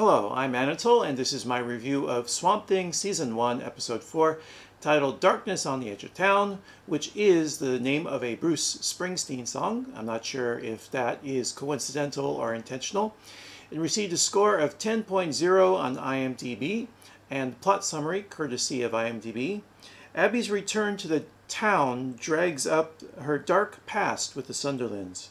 Hello, I'm Anatole, and this is my review of Swamp Thing Season 1, Episode 4, titled Darkness on the Edge of Town, which is the name of a Bruce Springsteen song. I'm not sure if that is coincidental or intentional. It received a score of 10.0 on IMDb, and plot summary, courtesy of IMDb. Abby's return to the town drags up her dark past with the Sunderlands.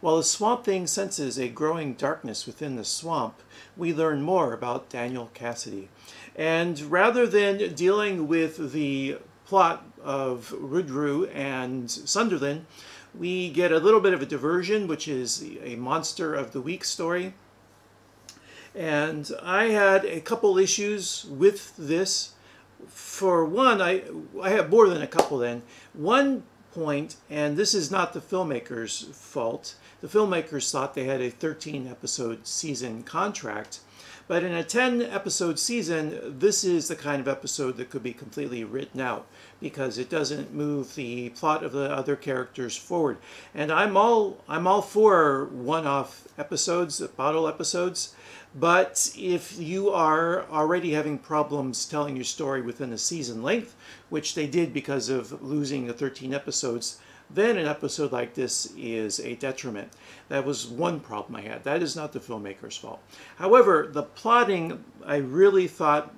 While the Swamp Thing senses a growing darkness within the swamp, we learn more about Daniel Cassidy. And rather than dealing with the plot of Rudru and Sunderland, we get a little bit of a diversion, which is a Monster of the Week story. And I had a couple issues with this. For one, I have more than a couple then. One point, and this is not the filmmakers' fault. The filmmakers thought they had a 13-episode season contract, but in a 10-episode season, this is the kind of episode that could be completely written out because it doesn't move the plot of the other characters forward. And I'm all for one-off episodes, bottle episodes, but if you are already having problems telling your story within a season length, which they did because of losing the 13 episodes, then an episode like this is a detriment. That was one problem I had. That is not the filmmaker's fault. However, the plotting I really thought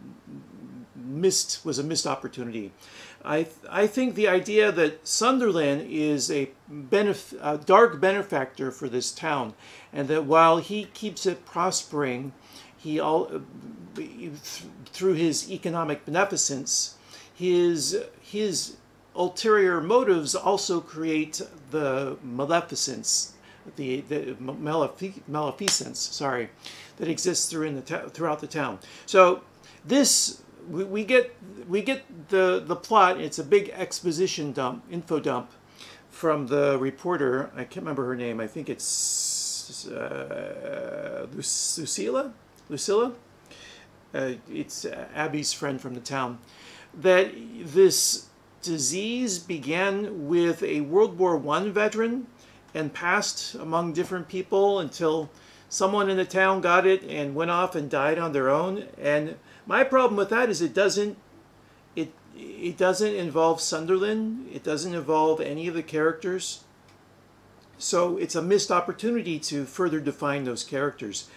was a missed opportunity. I think the idea that Sunderland is a dark benefactor for this town, and that while he keeps it prospering, through his economic beneficence, his ulterior motives also create the maleficence, the maleficence. Sorry, that exists throughout the town. So this. We get the plot. It's a big exposition dump, info dump, from the reporter. I can't remember her name. I think it's Lucilla. It's Abby's friend from the town. That this disease began with a World War I veteran and passed among different people until someone in the town got it and went off and died on their own. And my problem with that is it doesn't involve Sunderland. It doesn't involve any of the characters. So it's a missed opportunity to further define those characters.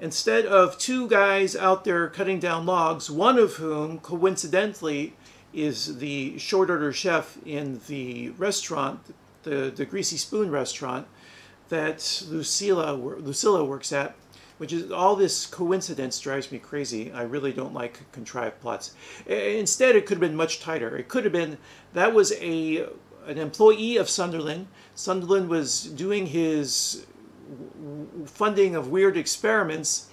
Instead of two guys out there cutting down logs, one of whom coincidentally is the short order chef in the restaurant, the Greasy Spoon restaurant, that Lucilla works at, which is all this coincidence drives me crazy. I really don't like contrived plots. Instead, it could have been much tighter. It could have been that was an employee of Sunderland. Sunderland was doing his funding of weird experiments,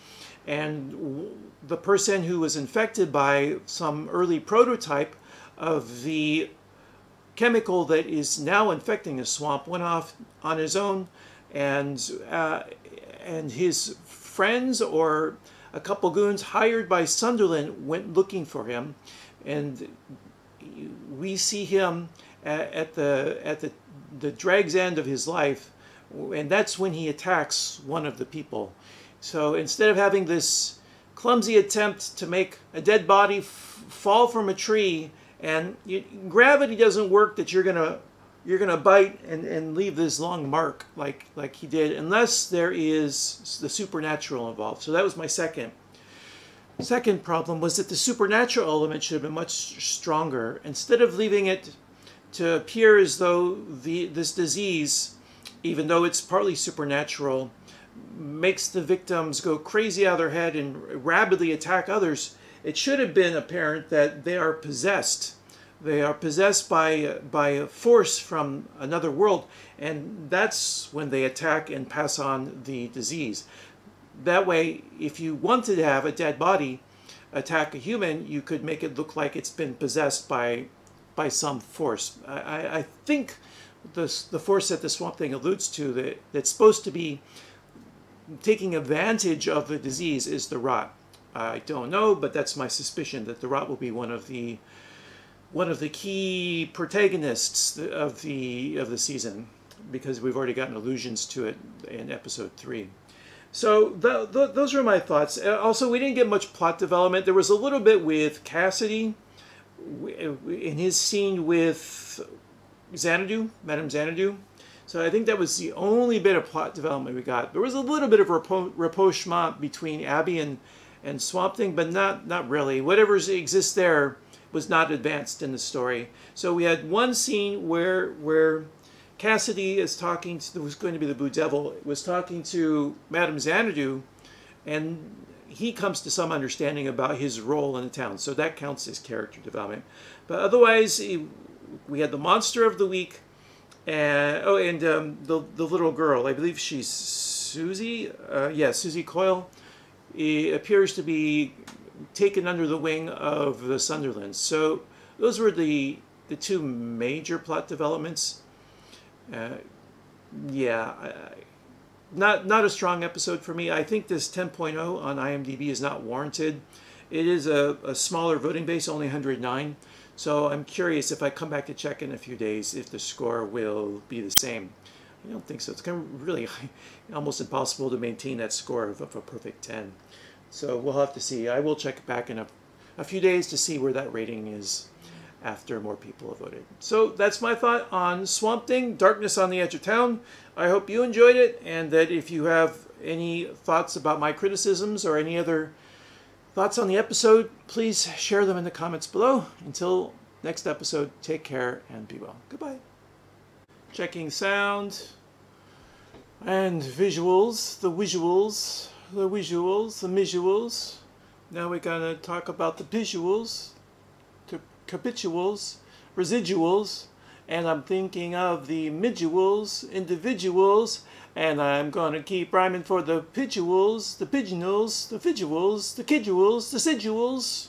and the person who was infected by some early prototype of the chemical that is now infecting the swamp went off on his own. And his friends or a couple goons hired by Sunderland went looking for him, and we see him at the drag's end of his life, and that's when he attacks one of the people. So instead of having this clumsy attempt to make a dead body fall from a tree, and gravity doesn't work, that you're gonna bite and leave this long mark like he did, unless there is the supernatural involved. So that was my second problem, was that the supernatural element should have been much stronger. Instead of leaving it to appear as though this disease, even though it's partly supernatural, makes the victims go crazy out of their head and rapidly attack others, it should have been apparent that they are possessed. They are possessed by a force from another world, and that's when they attack and pass on the disease. That way, if you wanted to have a dead body attack a human, you could make it look like it's been possessed by some force. I think the force that the Swamp Thing alludes to, that's supposed to be taking advantage of the disease, is the rot. I don't know, but that's my suspicion, that the rot will be one of the key protagonists of the season, because we've already gotten allusions to it in episode 3. So those were my thoughts. Also, we didn't get much plot development. There was a little bit with Cassidy in his scene with Xanadu, Madame Xanadu. So I think that was the only bit of plot development we got. There was a little bit of rapprochement between Abby and Swamp Thing, but not really. Whatever exists there was not advanced in the story. So we had one scene where Cassidy is talking to, who's going to be the Blue Devil, was talking to Madame Xanadu, and he comes to some understanding about his role in the town. So that counts as character development. But otherwise, we had the monster of the week, and the little girl, I believe she's Susie. Susie Coyle. It appears to be taken under the wing of the Sunderland. So those were the two major plot developments. Not a strong episode for me. I think this 10.0 on IMDb is not warranted. It is a smaller voting base, only 109. So I'm curious if I come back to check in a few days if the score will be the same. I don't think so. It's kind of really almost impossible to maintain that score of a perfect 10. So we'll have to see. I will check back in a few days to see where that rating is after more people have voted. So that's my thought on Swamp Thing, Darkness on the Edge of Town. I hope you enjoyed it, and that if you have any thoughts about my criticisms or any other thoughts on the episode, please share them in the comments below. Until next episode, take care and be well. Goodbye. Checking sound and visuals, the visuals. Now we're gonna talk about the visuals, the capituals, residuals, and I'm thinking of the miduals, individuals, and I'm gonna keep rhyming for the piduals, the pigeonholes, the visuals, the kiduals, the siduals.